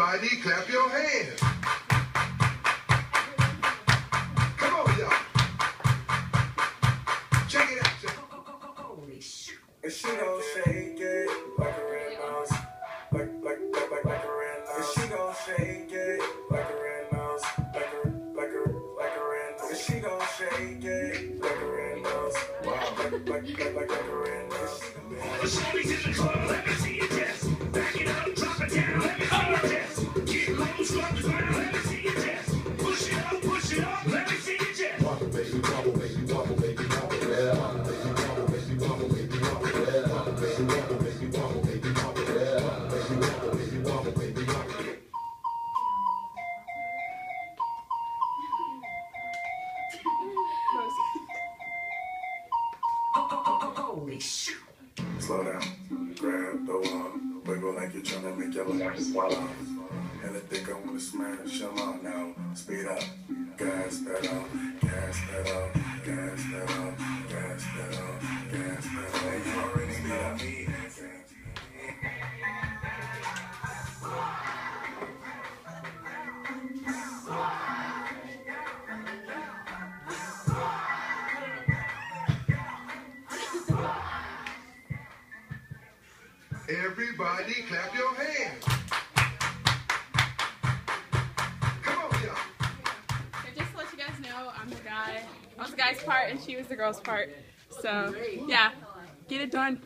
Everybody clap your hands. Come on, y'all. Check it out, y'all. Holy shit. And she gon' shake it like a red mouse. Like a red mouse. And she gon' shake it like a red mouse. Like a red mouse. And she gon' shake it like a red mouse. Wow. Like a red mouse. The shorties in the club, let me see your chest. Back it up, drop it down, let me see your chest. Get low, slow, down, let me see your chest. Push it up, let me see your chest. Wobble, baby, wobble, baby, wobble, baby, wobble, yeah. Wobble, baby, wobble, baby, wobble, baby, wobble, yeah. Wobble, baby, wobble, baby, wobble, baby, wobble, yeah. Wobble, baby, wobble, baby, wobble, baby, wobble, yeah. Holy shit. Slow down, grab the one, wiggle like you're trying to make your life swallow. Hella thick, I wanna smash them out now. Speed up, gas pedal, gas pedal, gas pedal, gas pedal, gas pedal. You already know me. Everybody clap your hands. Come on, y'all. So just to let you guys know, I'm the guy. I was the guy's part and she was the girl's part. So yeah, get it done.